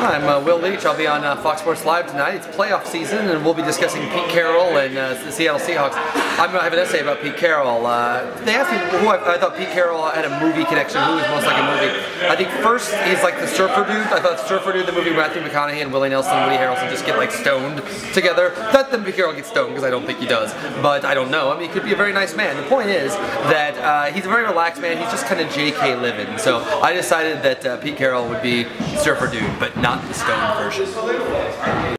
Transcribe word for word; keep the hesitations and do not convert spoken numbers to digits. I'm uh, Will Leach. I'll be on uh, Fox Sports Live tonight. It's playoff season, and we'll be discussing Pete Carroll and uh, the Seattle Seahawks. I'm going to have an essay about Pete Carroll. Uh, they asked me who I, I thought Pete Carroll had a movie connection, who was most like a movie. I think first he's like the Surfer Dude. I thought Surfer Dude, the movie Matthew McConaughey and Willie Nelson and Woody Harrelson just get like stoned together. Not that Pete Carroll gets stoned, because I don't think he does, but I don't know. I mean, he could be a very nice man. The point is that uh, he's a very relaxed man. He's just kind of J K living. So I decided that uh, Pete Carroll would be Surfer Dude, but not the stone version.